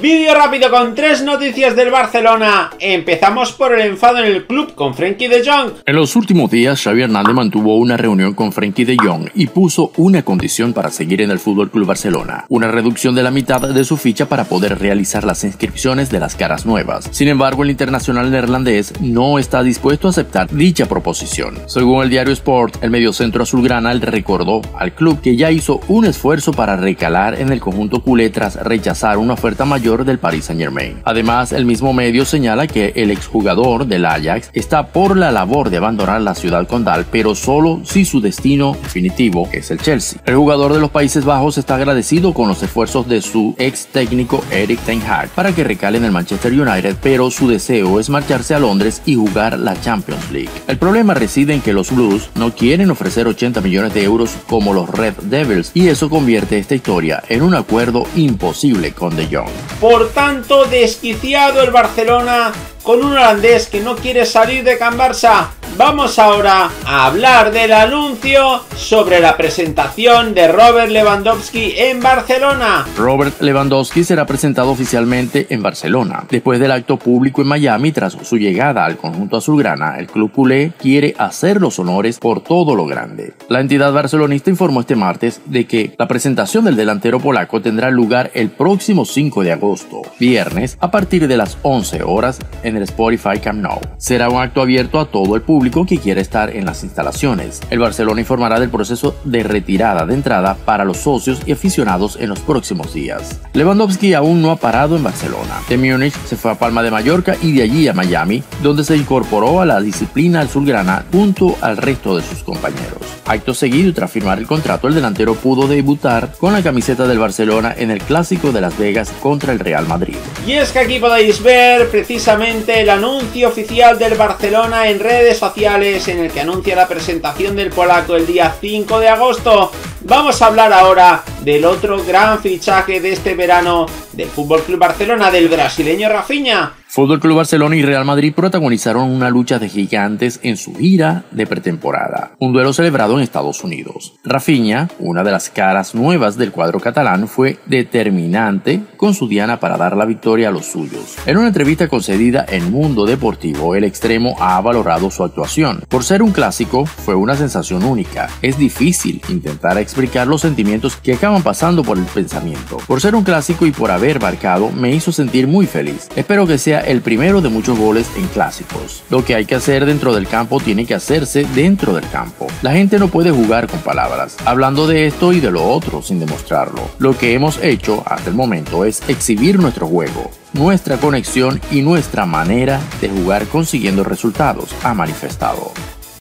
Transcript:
Vídeo rápido con tres noticias del Barcelona. Empezamos por el enfado en el club con Frenkie de Jong. En los últimos días, Xavi Hernández mantuvo una reunión con Frenkie de Jong y puso una condición para seguir en el FC Barcelona, una reducción de la mitad de su ficha para poder realizar las inscripciones de las caras nuevas. Sin embargo, el internacional neerlandés no está dispuesto a aceptar dicha proposición. Según el diario Sport, el mediocentro azulgrana recordó al club que ya hizo un esfuerzo para recalar en el conjunto culé tras rechazar una oferta mayor del Paris Saint Germain. Además, el mismo medio señala que el exjugador del Ajax está por la labor de abandonar la ciudad condal, pero solo si su destino definitivo es el Chelsea. El jugador de los Países Bajos está agradecido con los esfuerzos de su ex técnico Erik ten Hag para que recale en el Manchester United, pero su deseo es marcharse a Londres y jugar la Champions League. El problema reside en que los Blues no quieren ofrecer 80 millones de euros como los Red Devils, y eso convierte esta historia en un acuerdo imposible con De Jong. Por tanto, desquiciado el Barcelona con un holandés que no quiere salir de Can Barça. Vamos ahora a hablar del anuncio sobre la presentación de Robert Lewandowski en Barcelona. Robert Lewandowski será presentado oficialmente en Barcelona. Después del acto público en Miami tras su llegada al conjunto azulgrana, el club culé quiere hacer los honores por todo lo grande. La entidad barcelonista informó este martes de que la presentación del delantero polaco tendrá lugar el próximo 5 de agosto, viernes, a partir de las 11 horas en el Spotify Camp Nou. Será un acto abierto a todo el público que quiera estar en las instalaciones. El Barcelona informará del proceso de retirada de entrada para los socios y aficionados en los próximos días. Lewandowski aún no ha parado en Barcelona. De Múnich se fue a Palma de Mallorca y de allí a Miami, donde se incorporó a la disciplina azulgrana junto al resto de sus compañeros. Acto seguido, tras firmar el contrato, el delantero pudo debutar con la camiseta del Barcelona en el Clásico de Las Vegas contra el Real Madrid. Y es que aquí podéis ver precisamente el anuncio oficial del Barcelona en redes sociales, en el que anuncia la presentación del polaco el día 5 de agosto. Vamos a hablar ahora del otro gran fichaje de este verano del FC Barcelona, del brasileño Raphinha. FC Barcelona y Real Madrid protagonizaron una lucha de gigantes en su gira de pretemporada, un duelo celebrado en Estados Unidos. Raphinha, una de las caras nuevas del cuadro catalán, fue determinante con su diana para dar la victoria a los suyos. En una entrevista concedida en Mundo Deportivo, el extremo ha valorado su actuación. Por ser un clásico, fue una sensación única. Es difícil intentar explicar los sentimientos que acaban pasando por el pensamiento. Por ser un clásico y por haber marcado, me hizo sentir muy feliz. Espero que sea el primero de muchos goles en clásicos. Lo que hay que hacer dentro del campo tiene que hacerse dentro del campo. La gente no puede jugar con palabras, hablando de esto y de lo otro sin demostrarlo. Lo que hemos hecho hasta el momento es exhibir nuestro juego, nuestra conexión y nuestra manera de jugar consiguiendo resultados, ha manifestado.